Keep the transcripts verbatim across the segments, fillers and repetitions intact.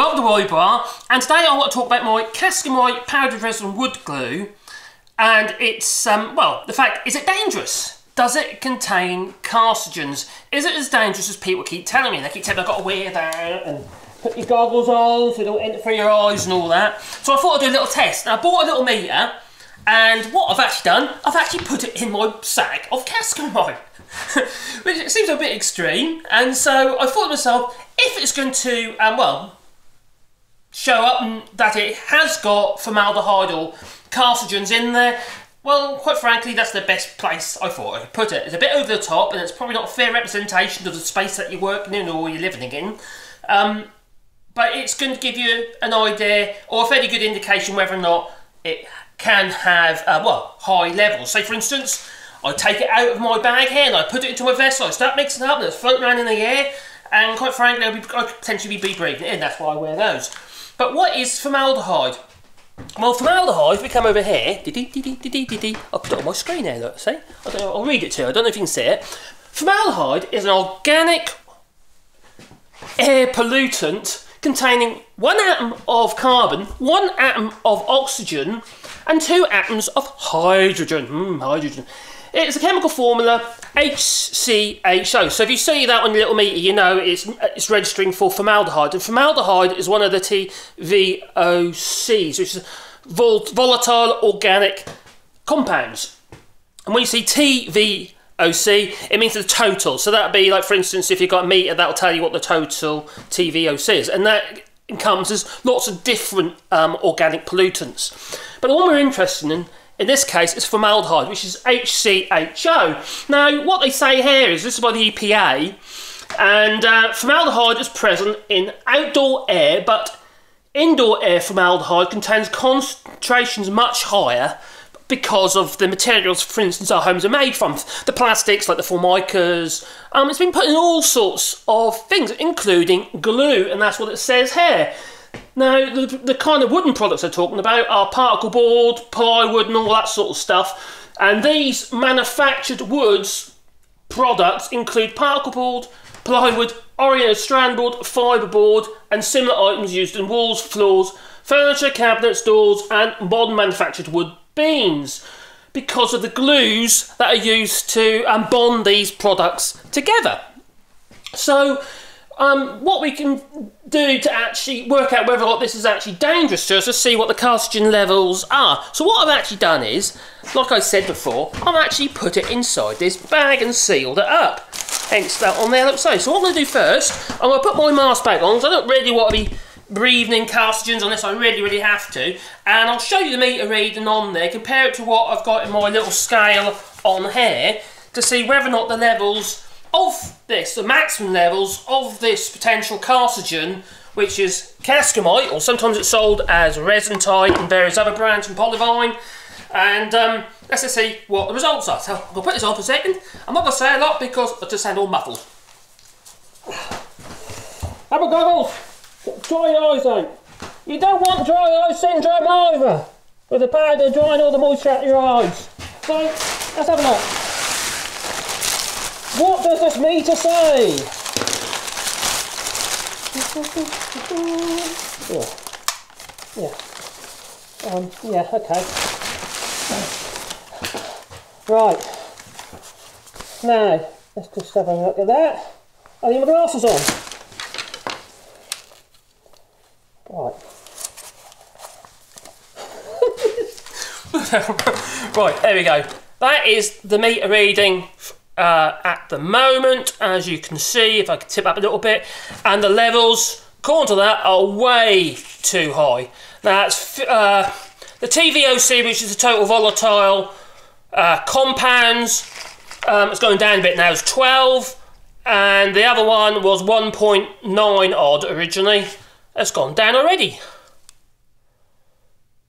Welcome to Woolly Bar, and today I want to talk about my Cascamite powdered resin wood glue, and it's um, well, the fact, is it dangerous? Does it contain carcinogens? Is it as dangerous as people keep telling me? They keep telling me I've got to wear that and put your goggles on so you don't enter through your eyes and all that. So I thought I'd do a little test, and I bought a little meter, and what I've actually done, I've actually put it in my sack of Cascamite, which seems a bit extreme. And so I thought to myself, if it's going to um, well, show up and that it has got formaldehyde or carcinogens in there, well, quite frankly, that's the best place I thought I could put it. It's a bit over the top, and it's probably not a fair representation of the space that you're working in or you're living in. Um, but it's going to give you an idea or a fairly good indication whether or not it can have, uh, well, high levels. So, for instance, I take it out of my bag here and I put it into my vessel, I start mixing it up and it's floating around in the air, and quite frankly, I'll be, I could potentially be breathing it in. That's why I wear those. But what is formaldehyde? Well, formaldehyde, if we come over here, dee dee dee dee dee dee, I'll put it on my screen here, look, see? I don't know, I'll read it to you, I don't know if you can see it. Formaldehyde is an organic air pollutant containing one atom of carbon, one atom of oxygen, and two atoms of hydrogen. Mm, hydrogen. It's a chemical formula, H C H O. So if you see that on your little meter, you know it's, it's registering for formaldehyde. And formaldehyde is one of the T V O Cs, which is vol volatile organic compounds. And when you see T V O C, it means the total. So that would be, like, for instance, if you've got a meter, that will tell you what the total T V O C is. And that encompasses lots of different um, organic pollutants. But the one we're interested in, in this case, is formaldehyde, which is H C H O. Now, what they say here is, this is by the E P A, and uh, formaldehyde is present in outdoor air, but indoor air formaldehyde contains concentrations much higher because of the materials, for instance, our homes are made from. The plastics, like the formicas. Um, it's been put in all sorts of things, including glue, and that's what it says here. Now, the, the kind of wooden products they're talking about are particle board, plywood and all that sort of stuff. And these manufactured woods products include particle board, plywood, Oreo strand board, fibreboard and similar items used in walls, floors, furniture, cabinets, doors and modern manufactured wood beams, because of the glues that are used to um, bond these products together. So, Um, what we can do to actually work out whether or not this is actually dangerous to us is see what the carcinogen levels are. So what I've actually done is, like I said before, I've actually put it inside this bag and sealed it up. Hence that on there, like so. So what I'm going to do first, I'm going to put my mask back on, because I don't really want to be breathing in carcinogens unless I really, really have to. And I'll show you the meter reading on there, compare it to what I've got in my little scale on here, to see whether or not the levels of this, the maximum levels of this potential carcinogen, which is Cascamite, or sometimes it's sold as Resin Tite and various other brands from Polyvine. And um, let's just see what the results are. So I'm going to put this on for a second. I'm not going to say a lot because I just sound all muffled. Have a goggles. Dry your eyes out. You don't want dry eye syndrome either, with the powder drying all the moisture out of your eyes. So let's have a look. What does this meter say? Yeah. Yeah. Um, yeah, okay. Right. Now, let's just have a look at that. I need my glasses on. Right. Right, there we go. That is the meter reading Uh, at the moment, as you can see, if I could tip up a little bit, and the levels, according to that, are way too high. Now, that's uh, the T V O C, which is the total volatile uh, compounds. Um, it's going down a bit now, it's twelve, and the other one was one point nine odd originally. It's gone down already.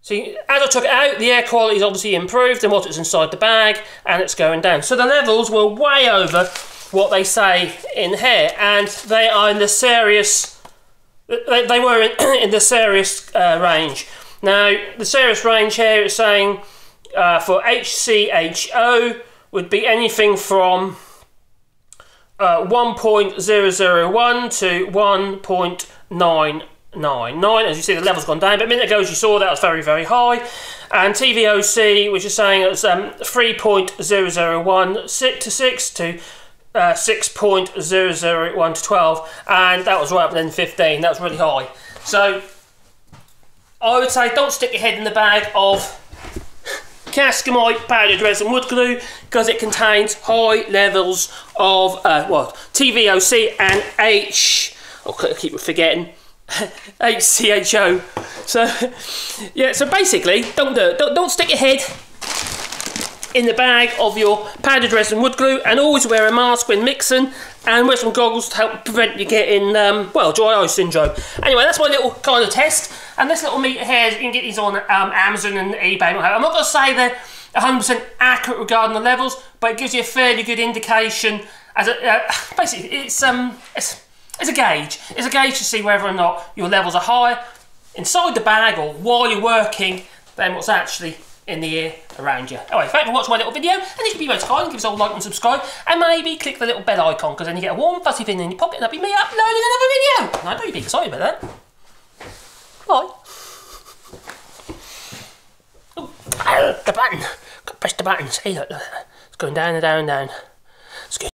See, as I took it out, the air quality is obviously improved than what is inside the bag, and it's going down. So the levels were way over what they say in here, and they are in the serious, they, they were in, in the serious uh, range. Now, the serious range here is saying uh, for H C H O would be anything from uh, one point zero zero one to one point nine nine nine, as you see the levels gone down, but a minute ago as you saw that was very very high. And T V O C, which is saying it's um, three point zero zero one six to six to uh, six point zero zero one to twelve, and that was right up then fifteen. That was really high. So I would say don't stick your head in the bag of Cascamite powdered resin wood glue, because it contains high levels of uh, what, T V O C and H, I keep forgetting, H C H O. So yeah, so basically don't do it. Don't, don't stick your head in the bag of your powdered resin wood glue, and always wear a mask when mixing, and wear some goggles to help prevent you getting um, well, dry eye syndrome. Anyway, that's my little kind of test, and this little meter here, you can get these on um, Amazon and eBay. I'm not going to say they're one hundred percent accurate regarding the levels, but it gives you a fairly good indication. As a, uh, basically, it's um, it's it's a gauge. It's a gauge to see whether or not your levels are higher inside the bag or while you're working than what's actually in the air around you. Anyway, thanks for watching my little video, and if you be most kind, give us a like and subscribe, and maybe click the little bell icon, because then you get a warm fuzzy thing in your pocket, and that'll be me uploading another video. And I know you'd be excited about that. Bye. Oh, the button. Press the button. See, look, it's going down and down and down.